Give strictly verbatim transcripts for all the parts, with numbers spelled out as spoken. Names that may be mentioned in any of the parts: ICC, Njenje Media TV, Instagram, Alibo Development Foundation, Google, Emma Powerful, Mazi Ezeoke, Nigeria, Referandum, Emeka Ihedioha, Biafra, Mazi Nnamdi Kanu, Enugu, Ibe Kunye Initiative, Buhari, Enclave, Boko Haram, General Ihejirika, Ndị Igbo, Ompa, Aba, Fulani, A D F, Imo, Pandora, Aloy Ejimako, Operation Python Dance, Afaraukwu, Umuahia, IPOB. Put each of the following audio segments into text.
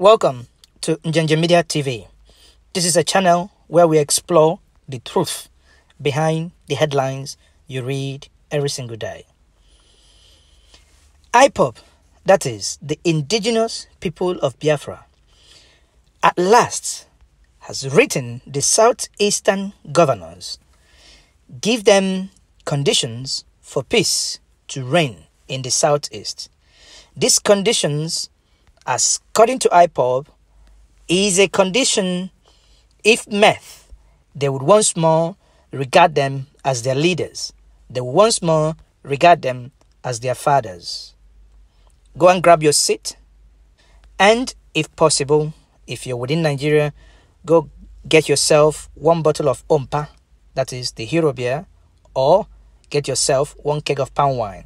Welcome to Njenje Media T V. This is a channel where we explore the truth behind the headlines you read every single day. I P O B, that is, the indigenous people of Biafra, at last has written the southeastern governors, give them conditions for peace to reign in the southeast. These conditions, as according to I P O B, is a condition if met, they would once more regard them as their leaders. They would once more regard them as their fathers. Go and grab your seat, and if possible, if you're within Nigeria, go get yourself one bottle of Ompa, that is the hero beer, or get yourself one keg of palm wine.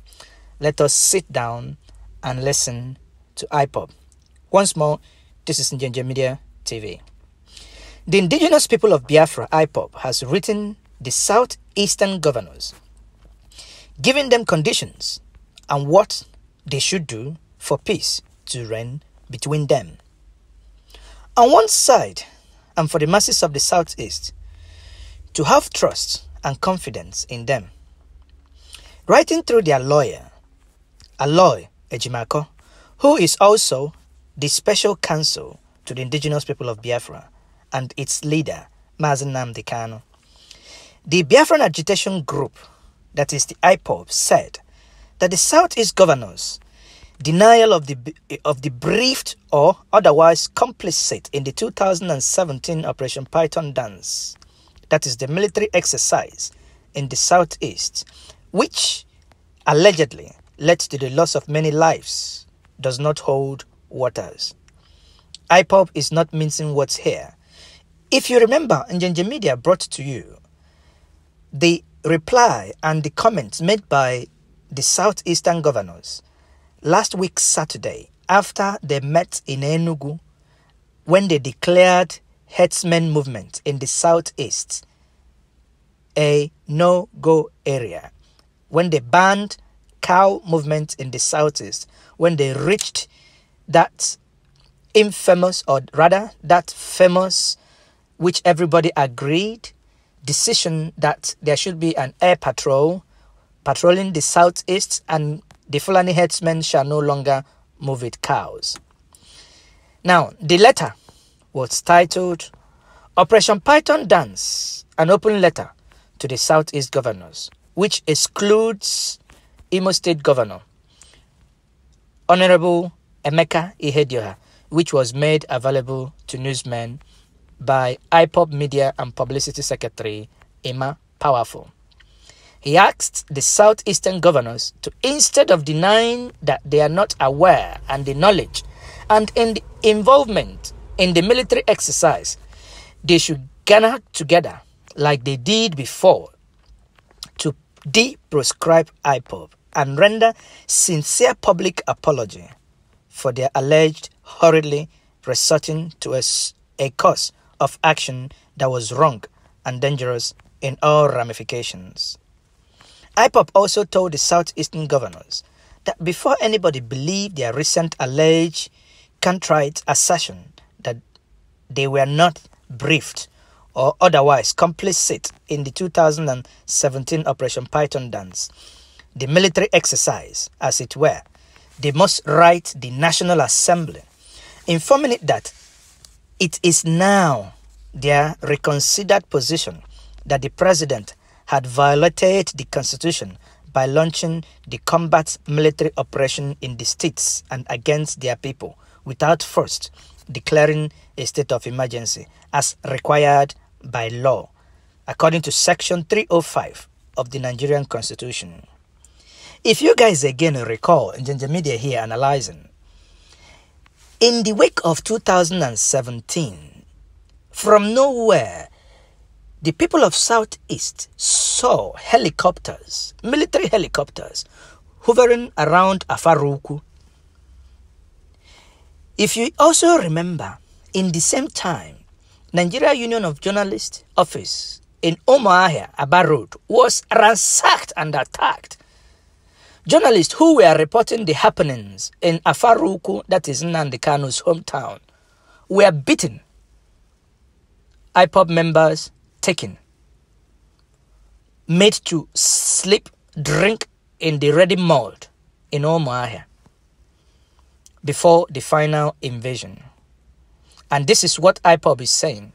Let us sit down and listen to I P O B. Once more, this is Njenje Media T V. The indigenous people of Biafra, I P O B, has written the southeastern governors, giving them conditions and what they should do for peace to reign between them. On one side, and for the masses of the southeast, to have trust and confidence in them. Writing through their lawyer, Aloy Ejimako, who is also the special counsel to the indigenous people of Biafra and its leader, Mazi Nnamdi Kanu, the Biafran Agitation Group, that is the I P O B, said that the southeast governors' denial of the, of the briefed or otherwise complicit in the two thousand seventeen Operation Python Dance, that is the military exercise in the southeast, which allegedly led to the loss of many lives, does not hold waters. I P O B is not mincing words here. If you remember, Njenje Media brought to you the reply and the comments made by the southeastern governors last week Saturday, after they met in Enugu, when they declared herdsmen movement in the southeast a no-go area, when they banned cow movement in the southeast, when they reached that infamous, or rather that famous, which everybody agreed, decision that there should be an air patrol patrolling the southeast and the Fulani herdsmen shall no longer move with cows. Now, the letter was titled Operation Python Dance, an open letter to the southeast governors, which excludes Imo State Governor Honorable Emeka Ihedioha, which was made available to newsmen by I P O B Media and Publicity Secretary Emma Powerful. He asked the southeastern governors to, instead of denying that they are not aware and the knowledge and in the involvement in the military exercise, they should gather together like they did before to de-proscribe I P O B and render sincere public apology for their alleged hurriedly resorting to a, a course of action that was wrong and dangerous in all ramifications. I P O B also told the southeastern governors that before anybody believed their recent alleged contrite assertion that they were not briefed or otherwise complicit in the two thousand seventeen Operation Python Dance, the military exercise, as it were, they must write the National Assembly, informing it that it is now their reconsidered position that the president had violated the constitution by launching the combat military operation in the states and against their people without first declaring a state of emergency as required by law, according to Section three oh five of the Nigerian Constitution. If you guys again recall, Njenje Media here analyzing, in the wake of two thousand seventeen, from nowhere, the people of Southeast saw helicopters, military helicopters, hovering around Afaraukwu. If you also remember, in the same time, Nigeria Union of Journalists office in Umuahia, Aba Road, was ransacked and attacked. Journalists who were reporting the happenings in Afaraukwu, that is Nnamdi Kanu's hometown, were beaten, I P O B members taken, made to sleep, drink in the ready mold in Umuahia before the final invasion. And this is what I P O B is saying,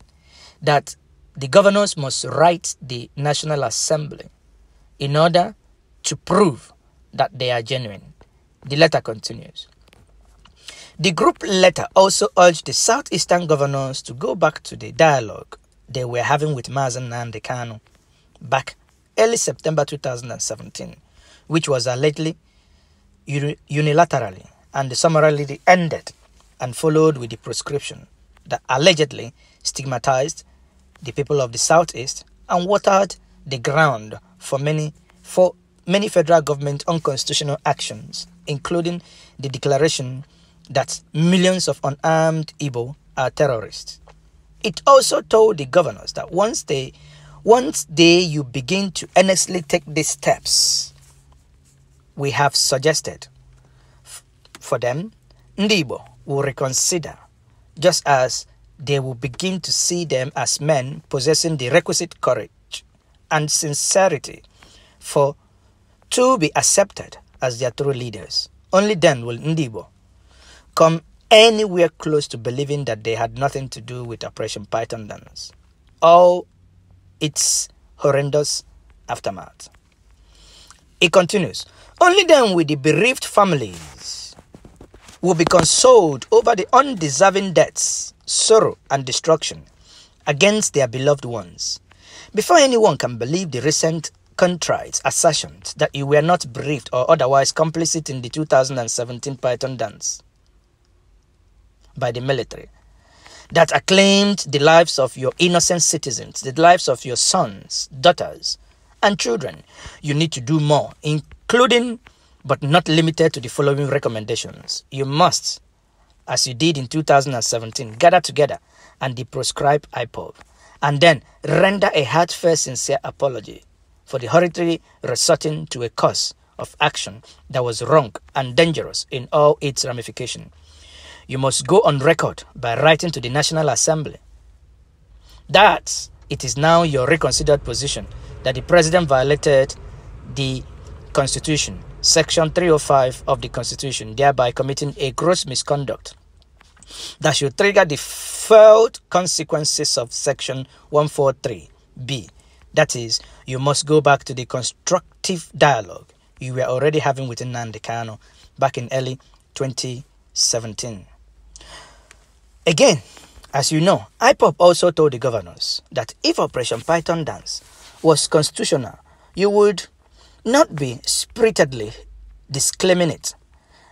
that the governors must write the National Assembly in order to prove that they are genuine. The letter continues. The group letter also urged the southeastern governors to go back to the dialogue they were having with Mazi Nnamdi Kanu back early September two thousand seventeen, which was allegedly unilaterally and summarily ended and followed with the proscription that allegedly stigmatized the people of the southeast and watered the ground for many for many federal government unconstitutional actions, including the declaration that millions of unarmed Igbo are terrorists. It also told the governors that once they once they you begin to earnestly take these steps we have suggested for them, Ndị Igbo will reconsider, just as they will begin to see them as men possessing the requisite courage and sincerity for to be accepted as their true leaders. Only then will Ndị Igbo come anywhere close to believing that they had nothing to do with Operation Python Dance, all its horrendous aftermath. It continues. Only then will the bereaved families will be consoled over the undeserving deaths, sorrow and destruction against their beloved ones. Before anyone can believe the recent contrite assertions that you were not bereaved or otherwise complicit in the two thousand seventeen Python Dance by the military that acclaimed the lives of your innocent citizens, the lives of your sons, daughters, and children, you need to do more, including but not limited to the following recommendations. You must, as you did in two thousand seventeen, gather together and deproscribe I P O B, and then render a heartfelt, sincere apology for the hurriedly resorting to a course of action that was wrong and dangerous in all its ramifications. You must go on record by writing to the National Assembly that it is now your reconsidered position that the President violated the Constitution, Section three oh five of the Constitution, thereby committing a gross misconduct that should trigger the felt consequences of Section one forty-three B. That is, you must go back to the constructive dialogue you were already having with Nnamdi Kanu back in early twenty seventeen. Again, as you know, I P O B also told the governors that if Operation Python Dance was constitutional, you would not be spiritedly disclaiming it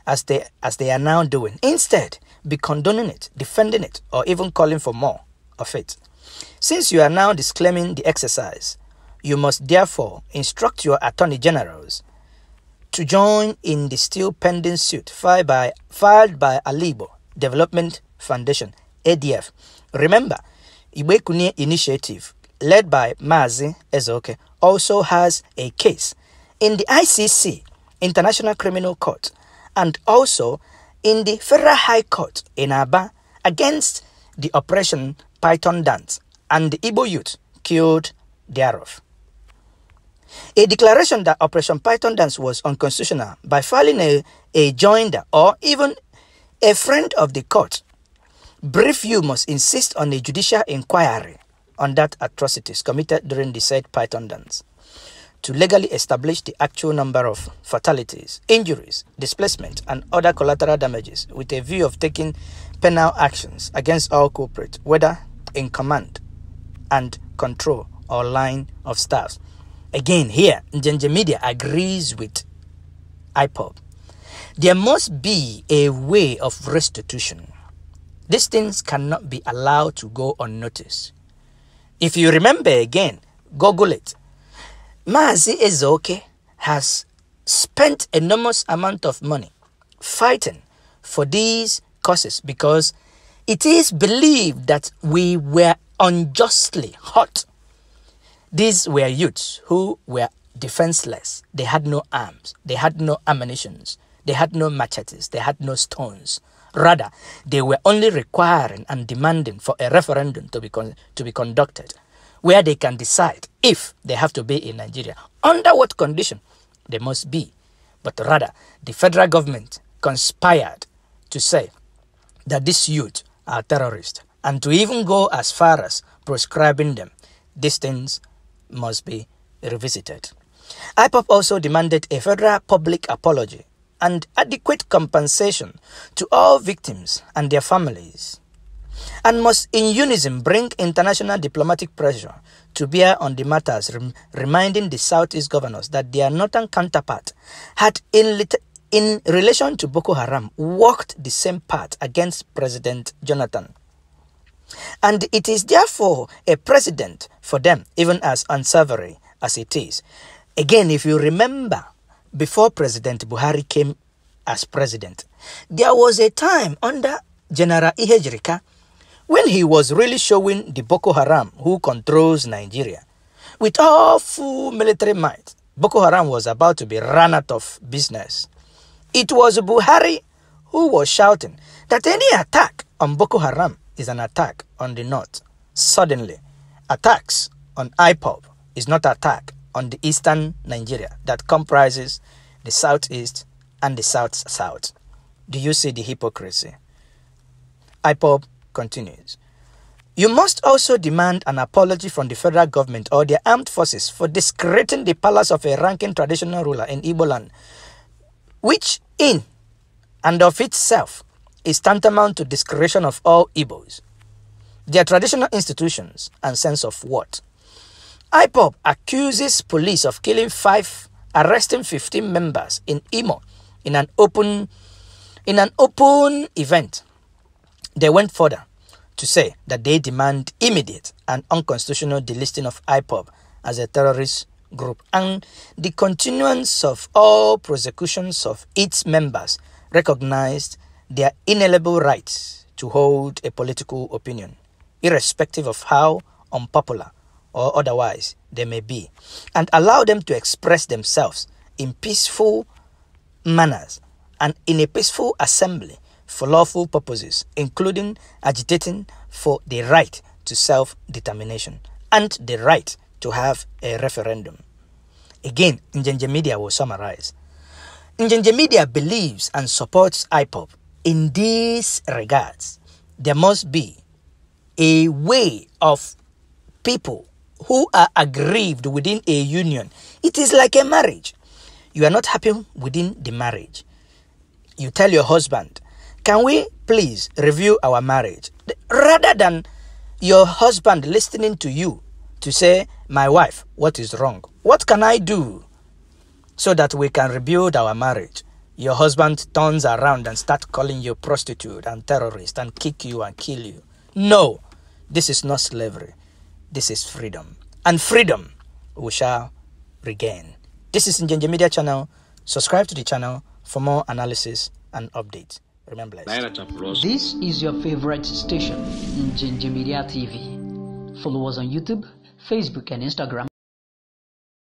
as they as they are now doing. Instead, be condoning it, defending it, or even calling for more of it. Since you are now disclaiming the exercise, you must therefore instruct your attorney generals to join in the still pending suit filed by, filed by Alibo Development Foundation, A D F. Remember, Ibe Kunye Initiative, led by Mazi Ezeoke, also has a case in the I C C, International Criminal Court, and also in the Federal High Court in Aba against the Operation Python Dance and the Igbo youth killed thereof. A declaration that Operation Python Dance was unconstitutional by filing a, a joinder or even a friend of the court. Brief, you must insist on a judicial inquiry on that atrocities committed during the said Python Dance to legally establish the actual number of fatalities, injuries, displacement, and other collateral damages with a view of taking penal actions against all culprits, whether in command and control or line of staff. Again, here, Njenje Media agrees with I P O B. There must be a way of restitution. These things cannot be allowed to go unnoticed. If you remember again, Google it. Mazi Ezeoke has spent enormous amount of money fighting for these causes because it is believed that we were unjustly hurt. These were youths who were defenseless. They had no arms. They had no ammunitions. They had no machetes. They had no stones. Rather, they were only requiring and demanding for a referendum to be, con to be conducted, where they can decide if they have to be in Nigeria, under what condition they must be. But rather, the federal government conspired to say that these youth are terrorists, and to even go as far as proscribing them. These things must be revisited. I P O B also demanded a federal public apology and adequate compensation to all victims and their families, and must in unison bring international diplomatic pressure to bear on the matters, rem reminding the Southeast governors that their northern counterpart had, in, in relation to Boko Haram, walked the same path against President Jonathan. And it is therefore a precedent for them, even as unsavory as it is. Again, if you remember, before President Buhari came as president, there was a time under General Ihejirika when he was really showing the Boko Haram who controls Nigeria. With all full military might, Boko Haram was about to be run out of business. It was Buhari who was shouting that any attack on Boko Haram is an attack on the north. Suddenly, attacks on I P O B is not attack on the eastern Nigeria that comprises the southeast and the south-south. Do you see the hypocrisy? I P O B continues. You must also demand an apology from the federal government or their armed forces for desecrating the palace of a ranking traditional ruler in Igbo land, which in and of itself is tantamount to desecration of all Igbos, their traditional institutions and sense of worth. I P O B accuses police of killing five, arresting fifteen members in Imo in an open, in an open event. They went further to say that they demand immediate and unconstitutional delisting of I P O B as a terrorist group and the continuance of all prosecutions of its members, recognized their inalienable rights to hold a political opinion, irrespective of how unpopular or otherwise they may be, and allow them to express themselves in peaceful manners and in a peaceful assembly for lawful purposes, including agitating for the right to self-determination and the right to have a referendum. Again, Njenje Media will summarize. Njenje Media believes and supports I P O B. In these regards, there must be a way of people who are aggrieved within a union. It is like a marriage. You are not happy within the marriage. You tell your husband, can we please review our marriage? Rather than your husband listening to you to say, my wife, what is wrong? What can I do so that we can rebuild our marriage? Your husband turns around and starts calling you prostitute and terrorist and kick you and kill you. No, this is not slavery. This is freedom. And freedom we shall regain. This is Njenje Media Channel. Subscribe to the channel for more analysis and updates. Remember, this is your favorite station, Njenje Media T V. Follow us on YouTube, Facebook and Instagram.